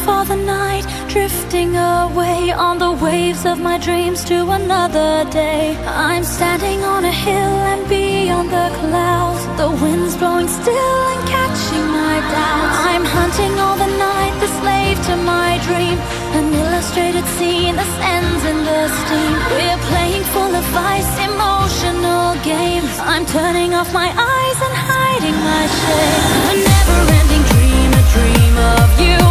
for the night, drifting away on the waves of my dreams to another day. I'm standing on a hill and beyond the clouds, the wind's blowing still and catching my doubts. I'm hunting all the night, the slave to my dream, an illustrated scene that ends in the steam. We're playing full of vice, emotional games. I'm turning off my eyes and hiding my shame. A never-ending dream, a dream of you.